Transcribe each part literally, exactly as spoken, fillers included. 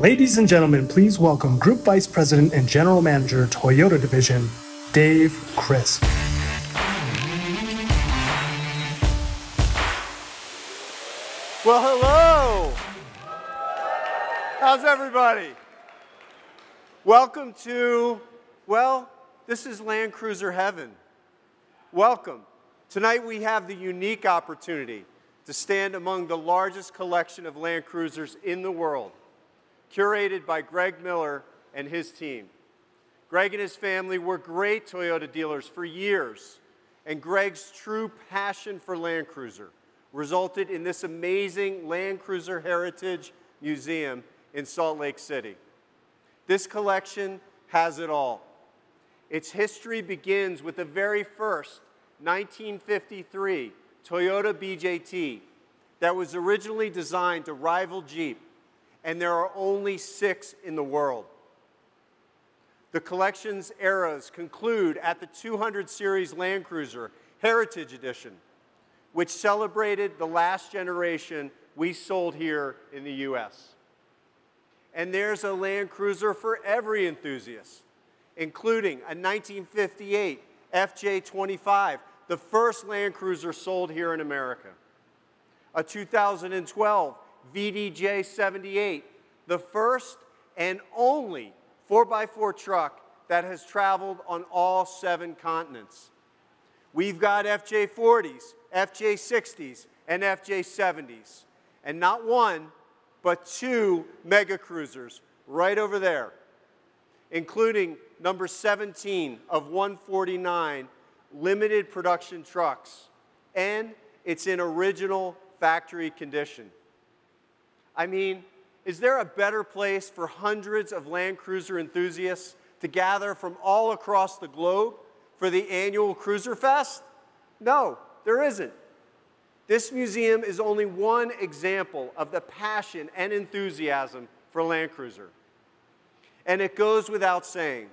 Ladies and gentlemen, please welcome Group Vice President and General Manager, Toyota Division, Dave Crisp. Well, hello. How's everybody? Welcome to, well, this is Land Cruiser Heaven. Welcome. Tonight we have the unique opportunity to stand among the largest collection of Land Cruisers in the world, curated by Greg Miller and his team. Greg and his family were great Toyota dealers for years, and Greg's true passion for Land Cruiser resulted in this amazing Land Cruiser Heritage Museum in Salt Lake City. This collection has it all. Its history begins with the very first nineteen fifty-three Toyota B J T that was originally designed to rival Jeep, and there are only six in the world. The collection's eras conclude at the two hundred Series Land Cruiser Heritage Edition, which celebrated the last generation we sold here in the U S. And there's a Land Cruiser for every enthusiast, including a nineteen fifty-eight F J twenty-five, the first Land Cruiser sold here in America, a two thousand twelve V D J seventy-eight, the first and only four by four truck that has traveled on all seven continents. We've got F J forties, F J sixties, and F J seventies. And not one, but two Mega Cruisers right over there, including number seventeen of one forty-nine limited production trucks. And it's in original factory condition. I mean, is there a better place for hundreds of Land Cruiser enthusiasts to gather from all across the globe for the annual Cruiser Fest? No, there isn't. This museum is only one example of the passion and enthusiasm for Land Cruiser. And it goes without saying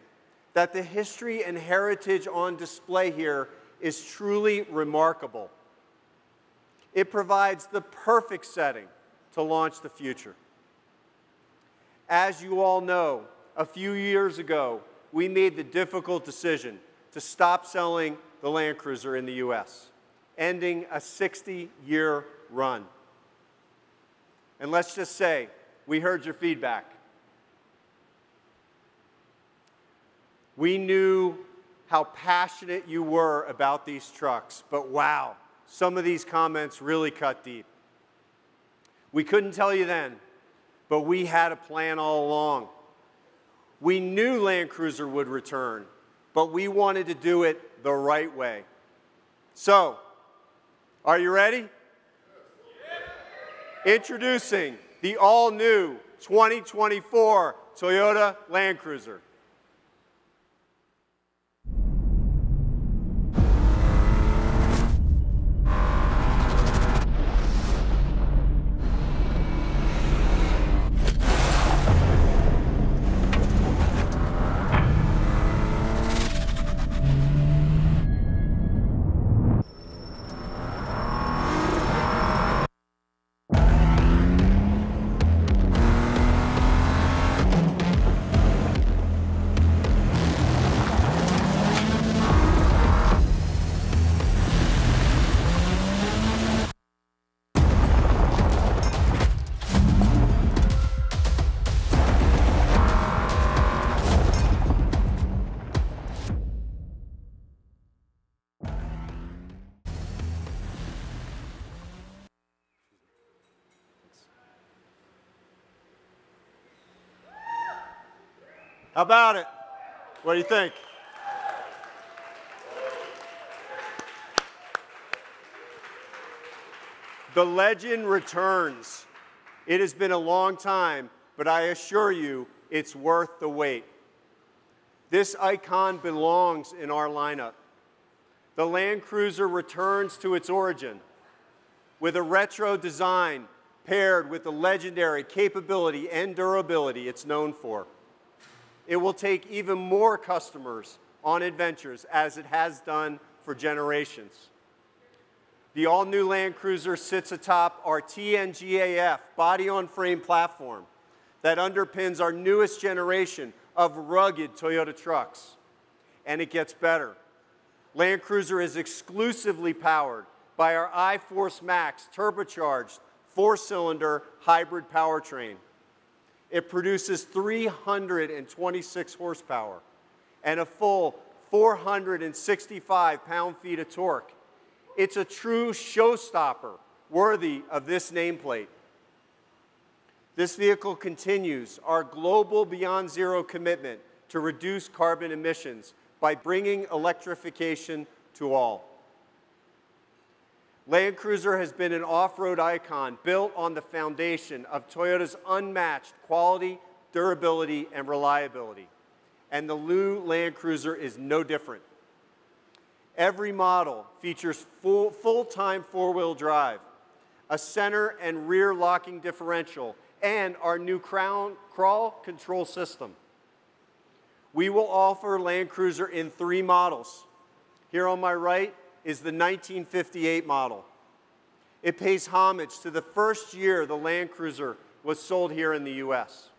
that the history and heritage on display here is truly remarkable. It provides the perfect setting to launch the future. As you all know, a few years ago, we made the difficult decision to stop selling the Land Cruiser in the U S, ending a sixty-year run. And let's just say, we heard your feedback. We knew how passionate you were about these trucks, but wow, some of these comments really cut deep. We couldn't tell you then, but we had a plan all along. We knew Land Cruiser would return, but we wanted to do it the right way. So, are you ready? Yeah. Introducing the all-new twenty twenty-four Toyota Land Cruiser. How about it? What do you think? The legend returns. It has been a long time, but I assure you, it's worth the wait. This icon belongs in our lineup. The Land Cruiser returns to its origin with a retro design paired with the legendary capability and durability it's known for. It will take even more customers on adventures, as it has done for generations. The all-new Land Cruiser sits atop our T N G A F body-on-frame platform that underpins our newest generation of rugged Toyota trucks. And it gets better. Land Cruiser is exclusively powered by our iForce Max turbocharged four-cylinder hybrid powertrain. It produces three hundred twenty-six horsepower and a full four hundred sixty-five pound-feet of torque. It's a true showstopper worthy of this nameplate. This vehicle continues our global Beyond Zero commitment to reduce carbon emissions by bringing electrification to all. Land Cruiser has been an off-road icon built on the foundation of Toyota's unmatched quality, durability, and reliability. And the new Land Cruiser is no different. Every model features full, full-time four-wheel drive, a center and rear locking differential, and our new crown, Crawl Control system. We will offer Land Cruiser in three models. Here on my right is the nineteen fifty-eight model. It pays homage to the first year the Land Cruiser was sold here in the U S.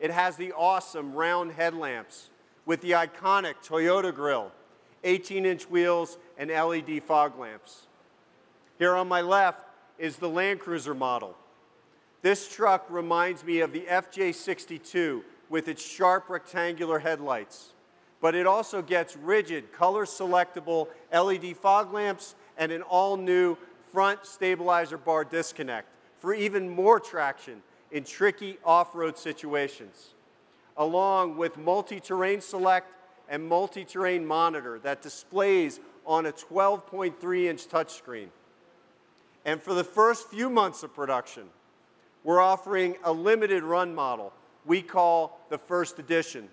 It has the awesome round headlamps with the iconic Toyota grille, eighteen-inch wheels, and L E D fog lamps. Here on my left is the Land Cruiser model. This truck reminds me of the F J sixty-two with its sharp rectangular headlights, but it also gets rigid, color-selectable L E D fog lamps and an all-new front stabilizer bar disconnect for even more traction in tricky off-road situations, along with Multi-Terrain Select and Multi-Terrain Monitor that displays on a twelve point three inch touchscreen. And for the first few months of production, we're offering a limited run model we call the First Edition.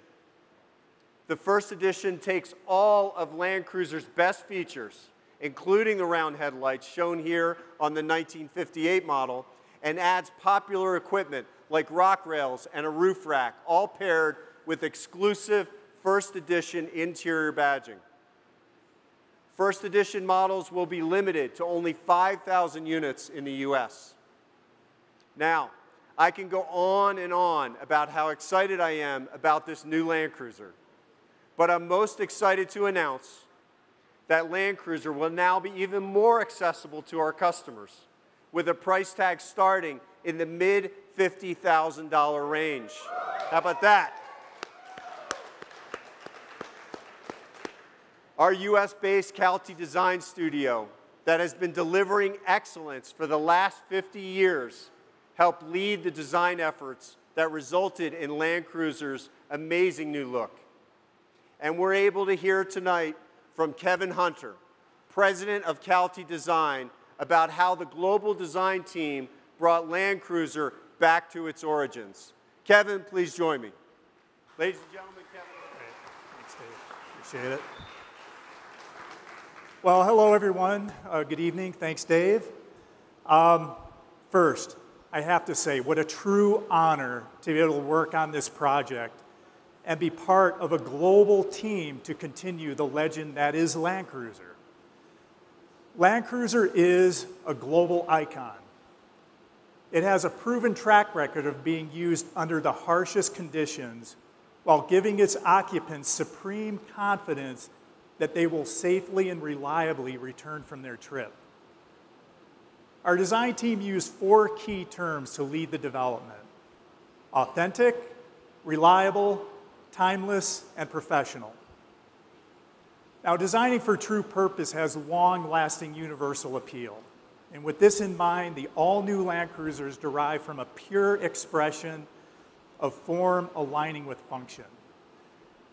The First Edition takes all of Land Cruiser's best features, including the round headlights shown here on the nineteen fifty-eight model, and adds popular equipment like rock rails and a roof rack, all paired with exclusive First Edition interior badging. First Edition models will be limited to only five thousand units in the U S. Now, I can go on and on about how excited I am about this new Land Cruiser, but I'm most excited to announce that Land Cruiser will now be even more accessible to our customers, with a price tag starting in the mid fifty thousand dollar range. How about that? Our U S-based Calty design studio that has been delivering excellence for the last fifty years helped lead the design efforts that resulted in Land Cruiser's amazing new look. And we're able to hear tonight from Kevin Hunter, president of Calty Design, about how the global design team brought Land Cruiser back to its origins. Kevin, please join me. Ladies and gentlemen, Kevin. Thanks, Dave. Appreciate it. Well, hello, everyone. Uh, good evening. Thanks, Dave. Um, first, I have to say, what a true honor to be able to work on this project and be part of a global team to continue the legend that is Land Cruiser. Land Cruiser is a global icon. It has a proven track record of being used under the harshest conditions while giving its occupants supreme confidence that they will safely and reliably return from their trip. Our design team used four key terms to lead the development: authentic, reliable, timeless, and professional. Now, designing for true purpose has long-lasting universal appeal. And with this in mind, the all-new Land Cruiser is derived from a pure expression of form aligning with function.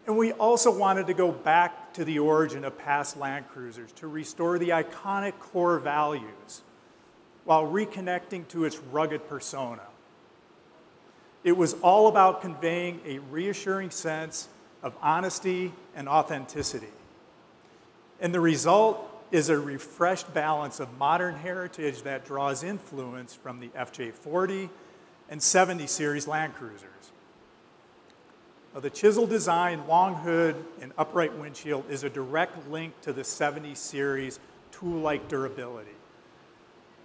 And we also wanted to go back to the origin of past Land Cruisers to restore the iconic core values while reconnecting to its rugged persona. It was all about conveying a reassuring sense of honesty and authenticity. And the result is a refreshed balance of modern heritage that draws influence from the F J forty and seventy series Land Cruisers. Now, the chisel design, long hood, and upright windshield is a direct link to the seventy series tool-like durability.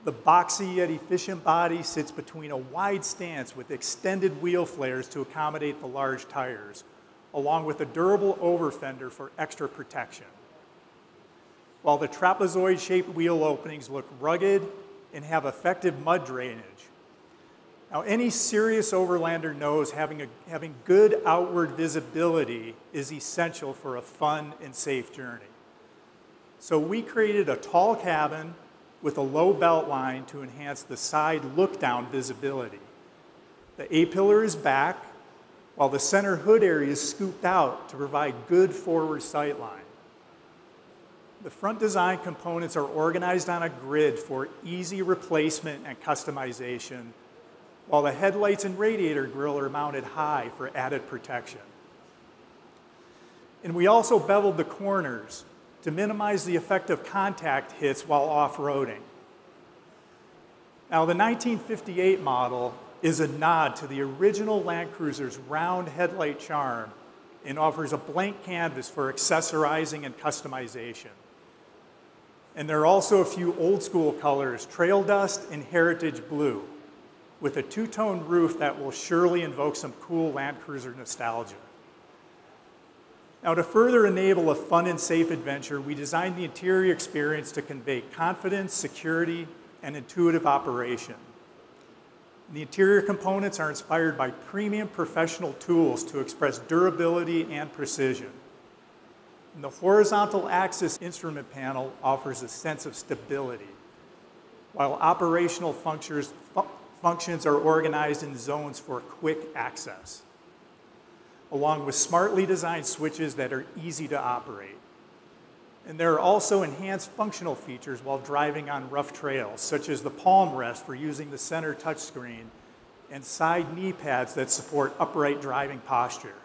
The boxy yet efficient body sits between a wide stance with extended wheel flares to accommodate the large tires, along with a durable over fender for extra protection. While the trapezoid-shaped wheel openings look rugged and have effective mud drainage. Now, any serious overlander knows having, a, having good outward visibility is essential for a fun and safe journey. So we created a tall cabin with a low belt line to enhance the side look-down visibility. The A-pillar is back, while the center hood area is scooped out to provide good forward sight line. The front design components are organized on a grid for easy replacement and customization, while the headlights and radiator grille are mounted high for added protection. And we also beveled the corners to minimize the effect of contact hits while off-roading. Now, the nineteen fifty-eight model is a nod to the original Land Cruiser's round headlight charm and offers a blank canvas for accessorizing and customization. And there are also a few old-school colors, Trail Dust and Heritage Blue, with a two-tone roof that will surely invoke some cool Land Cruiser nostalgia. Now, to further enable a fun and safe adventure, we designed the interior experience to convey confidence, security, and intuitive operation. The interior components are inspired by premium professional tools to express durability and precision. And the horizontal axis instrument panel offers a sense of stability, while operational functions, fu- functions are organized in zones for quick access, along with smartly designed switches that are easy to operate. And there are also enhanced functional features while driving on rough trails, such as the palm rest for using the center touchscreen and side knee pads that support upright driving posture.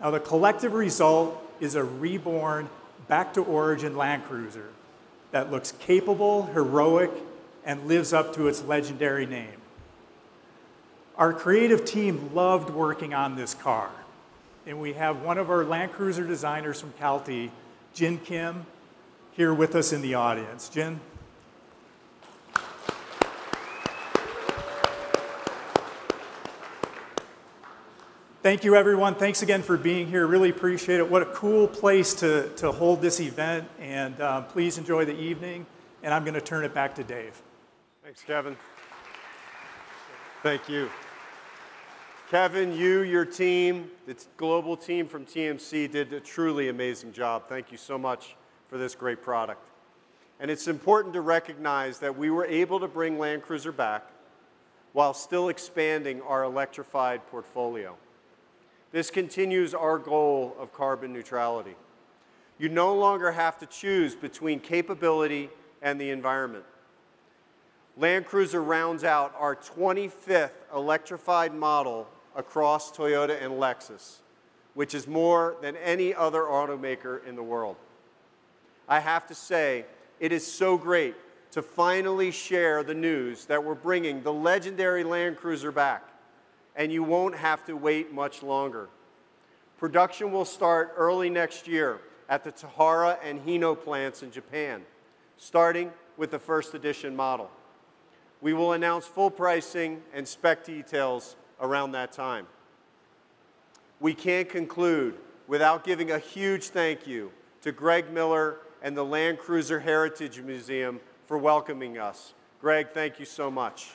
Now, the collective result is a reborn, back-to-origin Land Cruiser that looks capable, heroic, and lives up to its legendary name. Our creative team loved working on this car, and we have one of our Land Cruiser designers from Calty, Jin Kim, here with us in the audience. Jin. Thank you, everyone. Thanks again for being here. Really appreciate it. What a cool place to, to hold this event, and uh, please enjoy the evening, and I'm going to turn it back to Dave. Thanks, Kevin. Thank you. Kevin, you, your team, the global team from T M C did a truly amazing job. Thank you so much for this great product. And it's important to recognize that we were able to bring Land Cruiser back while still expanding our electrified portfolio. This continues our goal of carbon neutrality. You no longer have to choose between capability and the environment. Land Cruiser rounds out our twenty-fifth electrified model across Toyota and Lexus, which is more than any other automaker in the world. I have to say, it is so great to finally share the news that we're bringing the legendary Land Cruiser back, and you won't have to wait much longer. Production will start early next year at the Tahara and Hino plants in Japan, starting with the first edition model. We will announce full pricing and spec details around that time. We can't conclude without giving a huge thank you to Greg Miller and the Land Cruiser Heritage Museum for welcoming us. Greg, thank you so much.